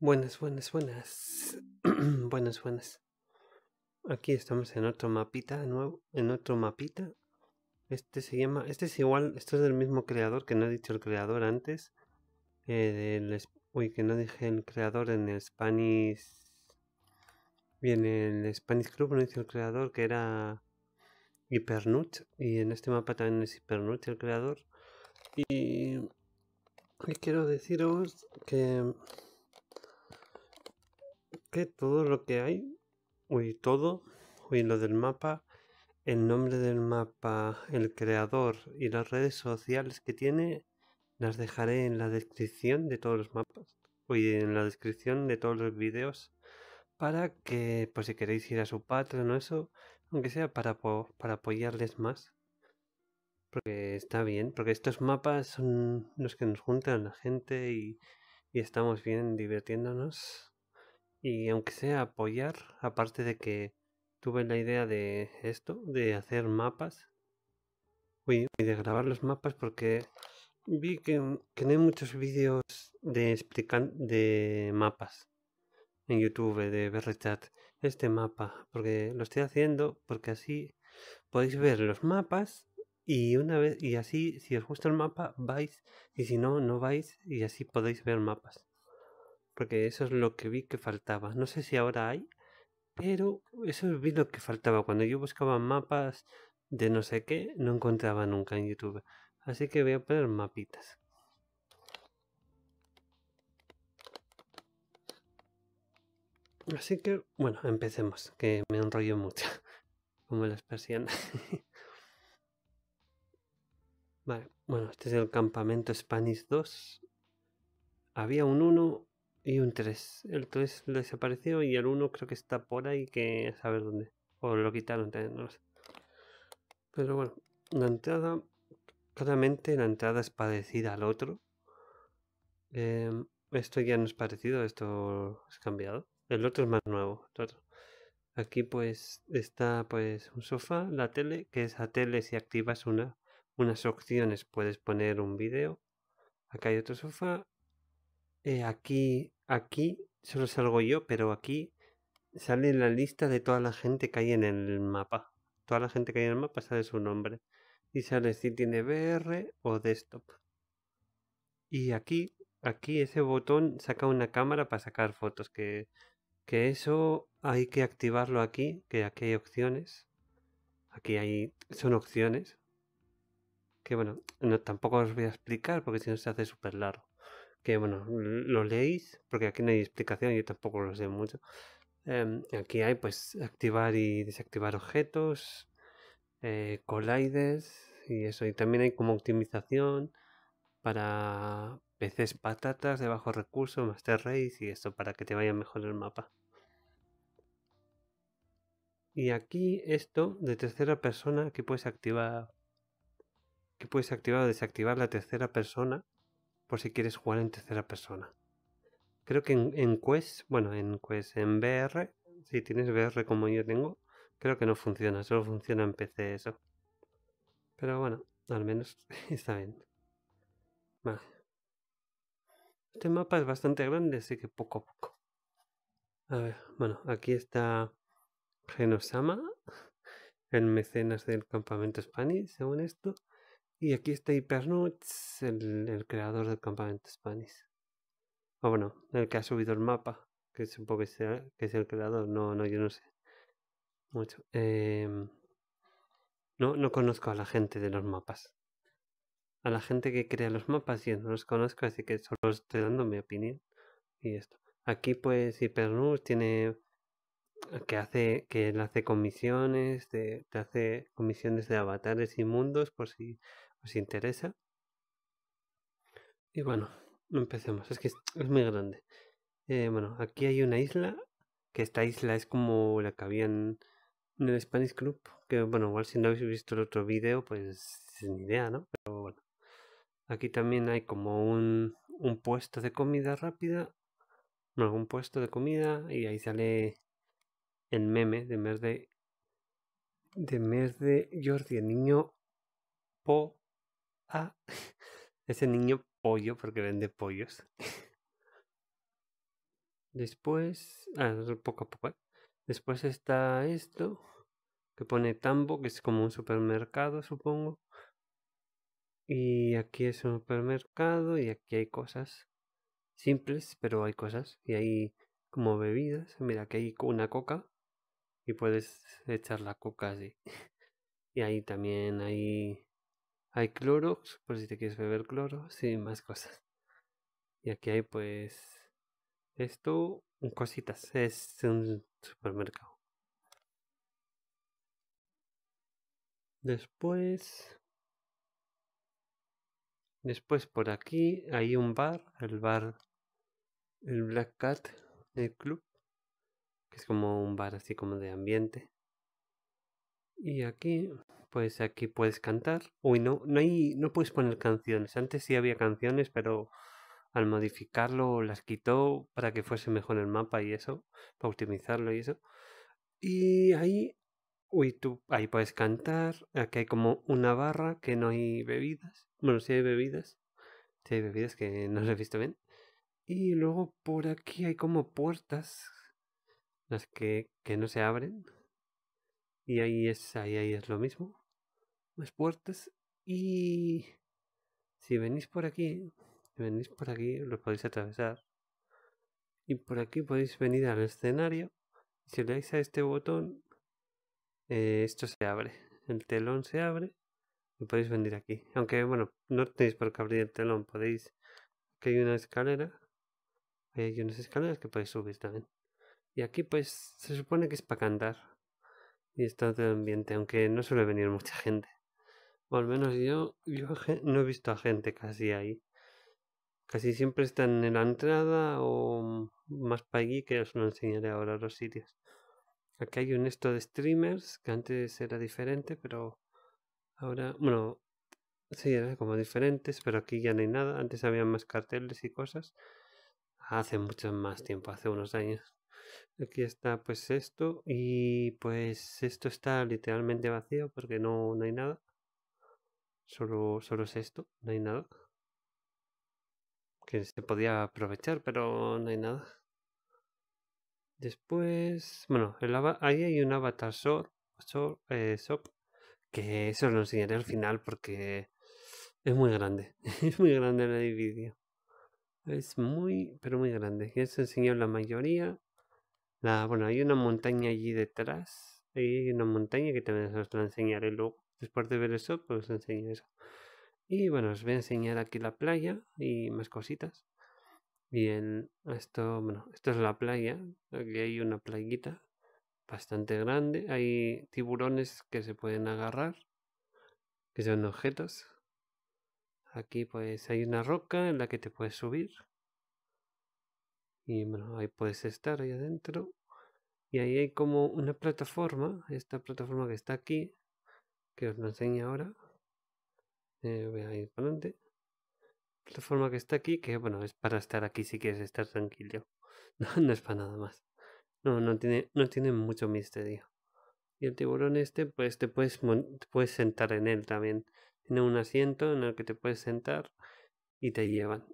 Buenas. buenas. Aquí estamos en otro mapita nuevo. Este se llama. Este es igual. Esto es del mismo creador que no he dicho el creador antes. Que no dije el creador en el Spanish. Bien, en el Spanish Club no hice el creador, que era HyperNutts. Y en este mapa también es HyperNutts el creador. Y quiero deciros que. Todo lo que hay, lo del mapa, el nombre del mapa, el creador y las redes sociales que tiene, las dejaré en la descripción de todos los mapas, en la descripción de todos los vídeos, para que, pues si queréis ir a su Patreon o eso, aunque sea para apoyarles más, porque está bien, porque estos mapas son los que nos juntan la gente y estamos bien divirtiéndonos. Y aunque sea apoyar, aparte de que tuve la idea de esto, de hacer mapas y de grabar los mapas, porque vi que no hay muchos vídeos de mapas en YouTube, de BRChat, este mapa, porque lo estoy haciendo, porque así podéis ver los mapas y así si os gusta el mapa vais, y si no, no vais, y así podéis ver mapas. Porque eso es lo que vi que faltaba. No sé si ahora hay, pero eso vi lo que faltaba. Cuando yo buscaba mapas de no sé qué, no encontraba nunca en YouTube. Así que voy a poner mapitas. Así que, bueno, empecemos, que me enrollo mucho. Como las persianas. Vale, bueno, este es el Campamento Spanish 2. Había un 1... y un 3. El 3 desapareció y el 1 creo que está por ahí, que a saber dónde. O lo quitaron, no lo sé. Pero bueno, la entrada... Claramente la entrada es parecida al otro. Esto ya no es parecido, esto es cambiado. El otro es más nuevo. Aquí pues está pues un sofá, la tele, que esa tele si activas unas opciones puedes poner un vídeo. Acá hay otro sofá. Aquí solo salgo yo, pero aquí sale la lista de toda la gente que hay en el mapa. Toda la gente que hay en el mapa sale su nombre. Y sale si tiene VR o desktop. Y aquí ese botón saca una cámara para sacar fotos. Que eso hay que activarlo aquí, que aquí hay opciones. Son opciones. Que bueno, no, tampoco os voy a explicar porque si no se hace súper largo. Que bueno, lo leéis, porque aquí no hay explicación, yo tampoco lo sé mucho. Aquí hay pues activar y desactivar objetos, colliders y eso. Y también hay como optimización para PCs patatas de bajo recurso, Master Race y eso, para que te vaya mejor el mapa. Y aquí esto de tercera persona, que puedes activar o desactivar la tercera persona. Por si quieres jugar en tercera persona. Creo que en VR, si tienes VR como yo tengo, creo que no funciona, solo funciona en PC eso. Pero bueno, al menos está bien. Vale. Este mapa es bastante grande, así que poco a poco. A ver, bueno, aquí está Genosama, el mecenas del Campamento Spanish, según esto. Y aquí está HyperNutts, el creador del Campamento Spanish. O bueno, el que ha subido el mapa, que supongo que es el creador, yo no sé mucho. No conozco a la gente de los mapas. A la gente que crea los mapas yo no los conozco, así que solo estoy dando mi opinión. Y esto. Aquí pues HyperNutts tiene... Que él hace comisiones, te hace comisiones de avatares y mundos por si os interesa. Y bueno, empecemos. Es que es muy grande. Bueno, aquí hay una isla, que esta isla es como la que había en el Spanish Club. Que bueno, igual si no habéis visto el otro vídeo, pues ni idea, ¿no? Pero bueno. Aquí también hay como un puesto de comida rápida. Bueno, un puesto de comida y ahí sale... el meme de Jordi, el niño ese niño pollo porque vende pollos. Después, poco a poco. Después está esto, que pone Tambo, que es como un supermercado, supongo. Y aquí es un supermercado y aquí hay cosas simples, pero hay cosas. Y hay como bebidas. Mira, aquí hay una coca y puedes echar la coca así. Y ahí también hay Clorox, por si te quieres beber cloro, sí, más cosas. Y aquí hay pues esto, cositas, es un supermercado. Después por aquí hay un bar, el Black Cat, el club, que es como un bar así como de ambiente. Y aquí, pues aquí puedes cantar. Uy, no puedes poner canciones. Antes sí había canciones, pero al modificarlo las quitó para que fuese mejor el mapa y eso, para optimizarlo y eso. Y ahí, uy, ahí puedes cantar. Aquí hay como una barra que no hay bebidas. Bueno, sí hay bebidas que no las he visto bien. Y luego por aquí hay como puertas, las que no se abren. Y ahí es lo mismo. Más puertas. Y si venís por aquí, los podéis atravesar. Y por aquí podéis venir al escenario. Si le dais a este botón, esto se abre. El telón se abre. Y podéis venir aquí. Aunque bueno, no tenéis por qué abrir el telón. Podéis. Aquí hay una escalera. Hay unas escaleras que podéis subir también. Y aquí pues se supone que es para cantar. Y está todo el ambiente, aunque no suele venir mucha gente. O al menos yo no he visto a gente casi ahí. Casi siempre están en la entrada o más para allí, que os lo enseñaré ahora los sitios. Aquí hay un esto de streamers, que antes era diferente, pero ahora, bueno, sí, era como diferentes, pero aquí ya no hay nada. Antes había más carteles y cosas. Hace mucho más tiempo, hace unos años. Aquí está pues esto, y pues esto está literalmente vacío porque no hay nada. Solo es esto, no hay nada. Que se podía aprovechar, pero no hay nada. Después, bueno, ahí hay un avatar shop, que eso lo enseñaré al final porque es muy grande. Es muy grande el edificio. Es muy, pero muy grande. Ya se enseñó la mayoría. Bueno, hay una montaña allí detrás. Hay una montaña que también os la enseñaré luego. Después de ver eso, pues os enseño eso. Y bueno, os voy a enseñar aquí la playa y más cositas. Bien, esto es la playa. Aquí hay una playita bastante grande. Hay tiburones que se pueden agarrar, que son objetos. Aquí pues hay una roca en la que te puedes subir. Y bueno, ahí puedes estar ahí adentro. Y ahí hay como una plataforma. Esta plataforma que está aquí, que os lo enseño ahora. Voy a ir para adelante. Plataforma que está aquí, que bueno, es para estar aquí si quieres estar tranquilo. No es para nada más. No tiene mucho misterio. Y el tiburón este, pues te puedes sentar en él también. Tiene un asiento en el que te puedes sentar y te llevan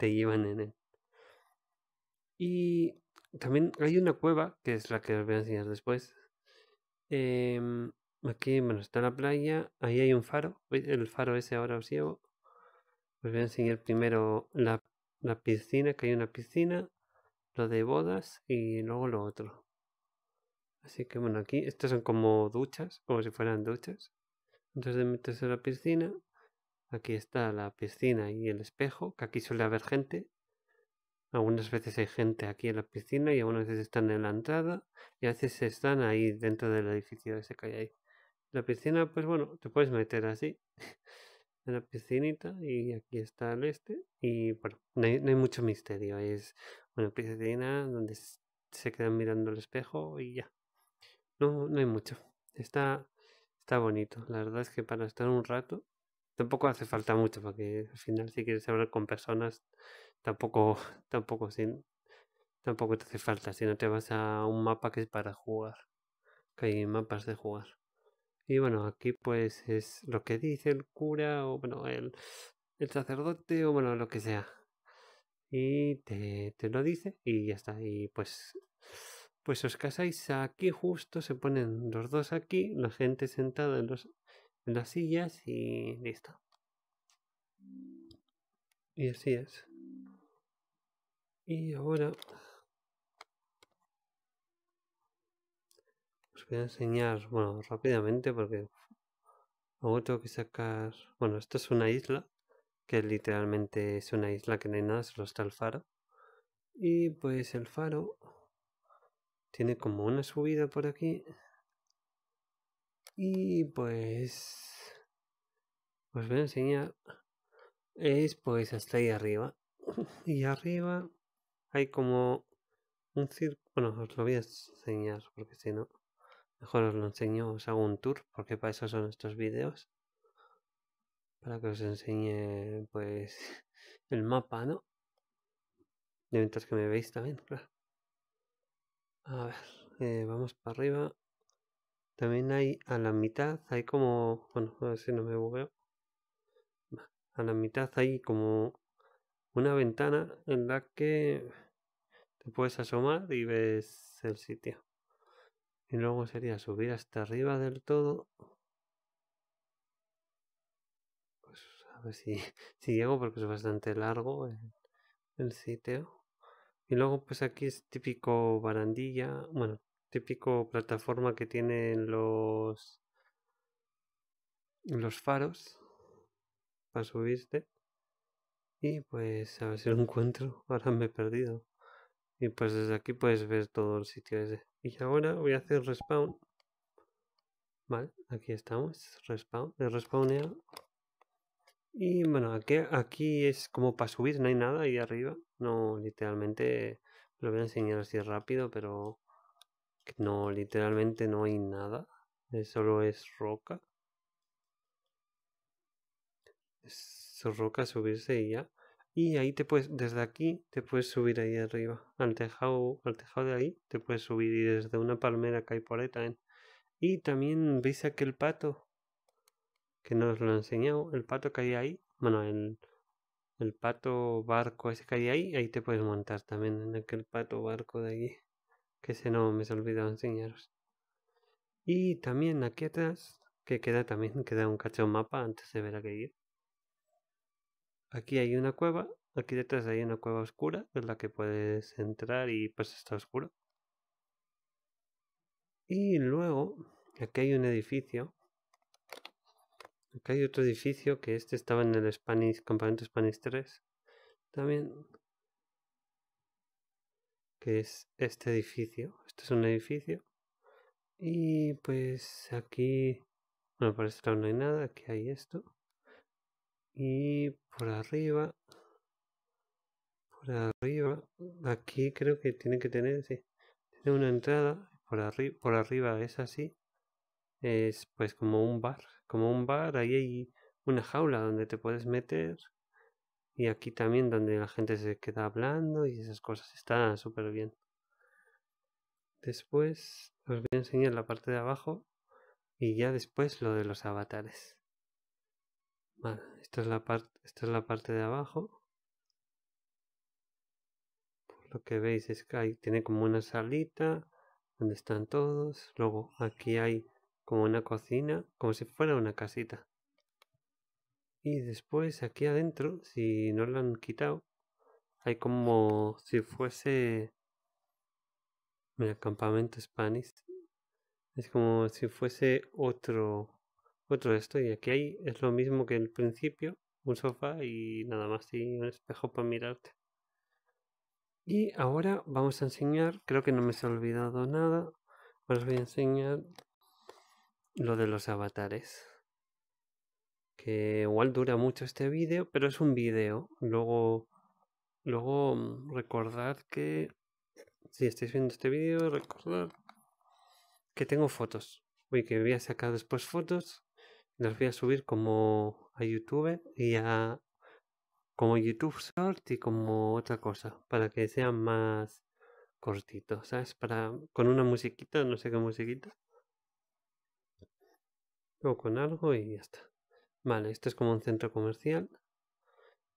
en él. Y también hay una cueva, que es la que os voy a enseñar después. Aquí, bueno, está la playa. Ahí hay un faro. El faro ese ahora os llevo. Os voy a enseñar primero la piscina, que hay una piscina. Lo de bodas y luego lo otro. Así que, bueno, aquí estas son como duchas, como si fueran duchas. Entonces de meterse a la piscina. Aquí está la piscina y el espejo, que aquí suele haber gente. Algunas veces hay gente aquí en la piscina y algunas veces están en la entrada y a veces están ahí dentro del edificio ese que hay ahí. La piscina, pues bueno, te puedes meter así en la piscinita y aquí está el este y bueno, no hay mucho misterio. Es una piscina donde se quedan mirando el espejo y ya. No hay mucho. Está bonito. La verdad es que para estar un rato tampoco hace falta mucho porque al final si quieres hablar con personas tampoco te hace falta, si no te vas a un mapa que es para jugar, que hay mapas de jugar. Y bueno, aquí pues es lo que dice el cura o bueno, el sacerdote o bueno, lo que sea. y te lo dice y ya está. Y pues os casáis aquí justo, se ponen los dos aquí, la gente sentada en las sillas y listo. Y así es. Y ahora os voy a enseñar, bueno, rápidamente porque luego tengo que sacar... Bueno, esto es una isla, que literalmente es una isla que no hay nada, solo está el faro. Y pues el faro tiene como una subida por aquí. Y pues os voy a enseñar, es pues hasta ahí arriba. Y arriba hay como un círculo. Bueno, os lo voy a enseñar porque si no, mejor os lo enseño, os hago un tour, porque para eso son estos vídeos, para que os enseñe pues el mapa, ¿no? Y mientras que me veis también, claro. A ver, vamos para arriba. También hay a la mitad, hay como... Bueno, a ver si no me bugueo. A la mitad hay como una ventana en la que te puedes asomar y ves el sitio. Y luego sería subir hasta arriba del todo. Pues a ver si llego, porque es bastante largo el sitio. Y luego pues aquí es típico barandilla, bueno, típico plataforma que tienen los faros para subirte. Y pues a ver si lo encuentro, ahora me he perdido. Y pues desde aquí puedes ver todo el sitio ese. Y ahora voy a hacer respawn. Vale, aquí estamos, respawn, he respawneado. Y bueno, aquí es como para subir, no hay nada ahí arriba. No, literalmente, lo voy a enseñar así rápido, pero no, literalmente no hay nada. Solo es roca. Es roca, subirse y ya. Y ahí desde aquí te puedes subir ahí arriba. Al tejado de ahí te puedes subir, y desde una palmera que hay por ahí también. Y también veis aquel pato, que no os lo he enseñado, el pato que hay ahí, bueno, el pato barco ese que hay ahí, ahí te puedes montar también en aquel pato barco de allí, que ese no me he olvidado enseñaros. Y también aquí atrás, que queda un cacho mapa antes de ver aquello. Aquí hay una cueva, aquí detrás hay una cueva oscura, en la que puedes entrar y pues está oscuro. Y luego, aquí hay un edificio. Acá hay otro edificio, que este estaba en el Campamento Spanish 3 también, que es este edificio. Este es un edificio. Y pues aquí, bueno, por este lado no hay nada, aquí hay esto. Y por arriba, aquí creo que tiene que tener, sí, tiene una entrada, por arriba es así. Es pues como un bar, ahí hay una jaula donde te puedes meter, y aquí también donde la gente se queda hablando y esas cosas, está súper bien. Después os voy a enseñar la parte de abajo y ya después lo de los avatares. Vale, esta es la parte de abajo. Por lo que veis es que ahí tiene como una salita donde están todos, luego aquí hay como una cocina, como si fuera una casita. Y después aquí adentro, si no lo han quitado, hay como si fuese... Mira, Campamento Spanish. Es como si fuese otro esto. Y aquí hay, es lo mismo que el principio, un sofá y nada más, y un espejo para mirarte. Y ahora vamos a enseñar, creo que no me he olvidado nada, os voy a enseñar lo de los avatares, que igual dura mucho este vídeo, pero es un vídeo. Luego recordad que si estáis viendo este vídeo, recordad que tengo fotos, que voy a sacar después fotos, las voy a subir como a YouTube y a como YouTube Short y como otra cosa, para que sean más cortitos, ¿sabes? Con una musiquita, no sé qué musiquita, o con algo, y ya está. Vale, esto es como un centro comercial.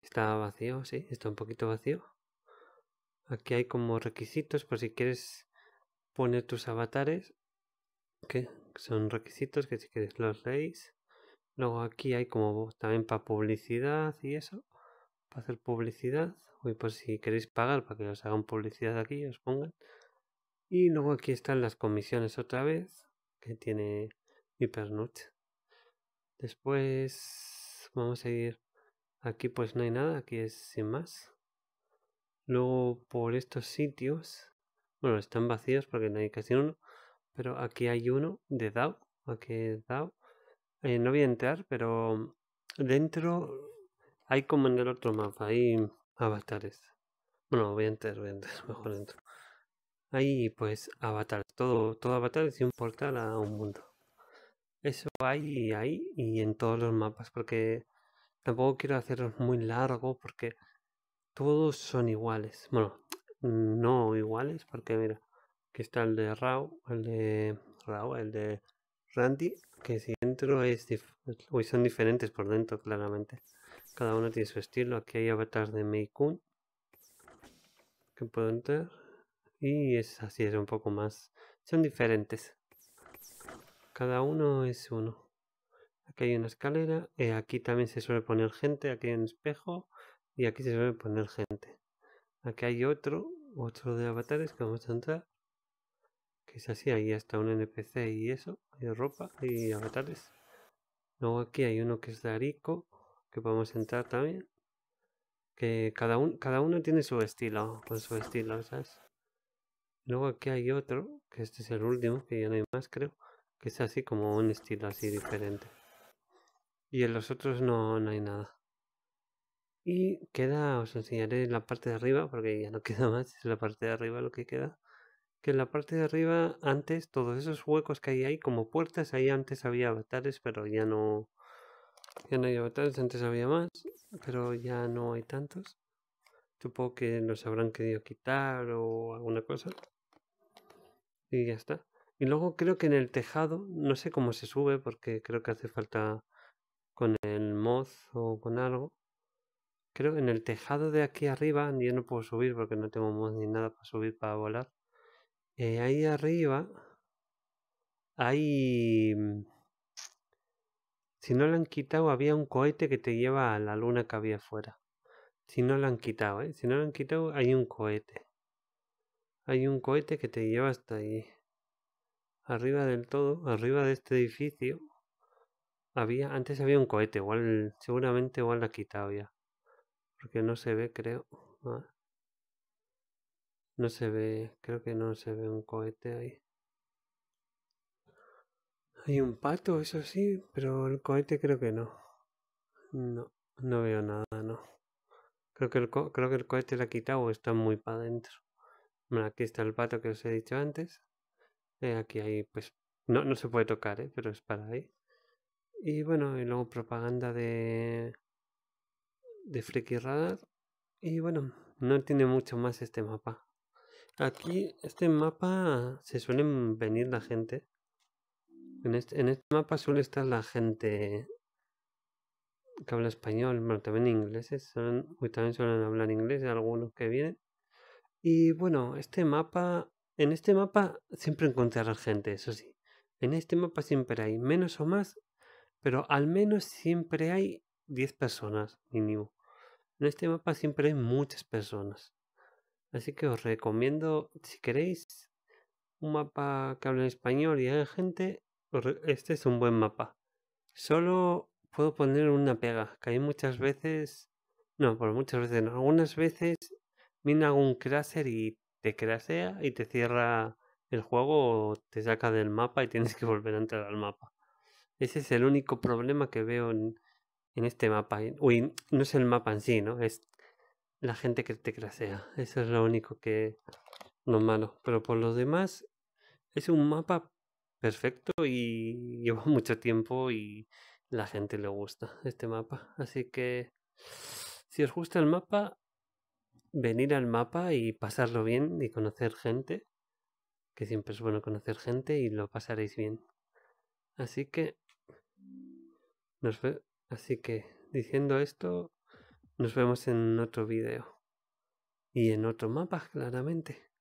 Está vacío, sí, está un poquito vacío. Aquí hay como requisitos por si quieres poner tus avatares, que son requisitos que si quieres los leéis. Luego aquí hay como también para publicidad y eso, para hacer publicidad, y por si queréis pagar para que os hagan publicidad aquí, os pongan. Y luego aquí están las comisiones otra vez, que tiene HyperNutts. Después vamos a ir, aquí pues no hay nada, aquí es sin más. Luego por estos sitios, bueno, están vacíos porque no hay casi uno, pero aquí hay uno de DAO, aquí DAO. No voy a entrar, pero dentro hay como en el otro mapa, hay avatares. Bueno, voy a entrar, mejor dentro. Hay pues avatares, todo avatares y un portal a un mundo. Eso hay ahí y en todos los mapas, porque tampoco quiero hacerlos muy largo porque todos son iguales. Bueno, no iguales porque mira, aquí está el de Rao, el de Randy, que si dentro es son diferentes por dentro claramente. Cada uno tiene su estilo. Aquí hay avatars de Meikun que puedo entrar y es así, es un poco más, son diferentes. Cada uno es uno. Aquí hay una escalera, aquí también se suele poner gente, aquí hay un espejo y aquí se suele poner gente. Aquí hay otro de avatares que vamos a entrar, que es así, ahí hasta un NPC y eso, hay ropa y avatares. Luego aquí hay uno que es de Arico, que podemos entrar también, que cada uno tiene su estilo, con su estilo, ¿sabes? Luego aquí hay otro, que este es el último, que ya no hay más creo, que es así como un estilo así diferente. Y en los otros no hay nada. Y queda, os enseñaré la parte de arriba, porque ya no queda más, es la parte de arriba lo que queda. Que en la parte de arriba antes, todos esos huecos que hay ahí como puertas, ahí antes había avatares, pero ya no hay avatares, antes había más, pero ya no hay tantos. Supongo que los habrán querido quitar o alguna cosa. Y ya está. Y luego creo que en el tejado, no sé cómo se sube, porque creo que hace falta con el mod o con algo. Creo que en el tejado de aquí arriba, yo no puedo subir porque no tengo mod ni nada para subir, para volar. Ahí arriba hay, si no lo han quitado, había un cohete que te lleva a la luna que había afuera. Si no lo han quitado, si no lo han quitado, hay un cohete. Hay un cohete que te lleva hasta ahí. Arriba del todo, arriba de este edificio, antes había un cohete, igual, seguramente igual lo ha quitado ya. Porque no se ve, creo. No se ve, creo que no se ve un cohete ahí. Hay un pato, eso sí, pero el cohete creo que no. No veo nada, no. Creo que el cohete lo ha quitado o está muy para adentro. Bueno, aquí está el pato que os he dicho antes. Aquí hay, pues, no se puede tocar, pero es para ahí. Y bueno, y luego propaganda de Friki Radar. Y bueno, no tiene mucho más este mapa. Aquí, este mapa, se suelen venir la gente. En este mapa suele estar la gente que habla español, bueno, también ingleses. También suelen hablar inglés, algunos que vienen. Y bueno, en este mapa siempre encontrarás gente, eso sí. En este mapa siempre hay menos o más, pero al menos siempre hay 10 personas mínimo. En este mapa siempre hay muchas personas. Así que os recomiendo, si queréis un mapa que hable en español y haya gente, este es un buen mapa. Solo puedo poner una pega, que hay muchas veces, algunas veces viene algún crasher y te crasea y te cierra el juego o te saca del mapa y tienes que volver a entrar al mapa. Ese es el único problema que veo en este mapa. Uy, no es el mapa en sí, ¿no? Es la gente que te crasea. Eso es lo único que... lo malo. Pero por lo demás, es un mapa perfecto y lleva mucho tiempo y la gente le gusta este mapa. Así que, si os gusta el mapa, venir al mapa y pasarlo bien y conocer gente. Que siempre es bueno conocer gente y lo pasaréis bien. Así que... Así que, diciendo esto, nos vemos en otro video. y en otros mapas claramente.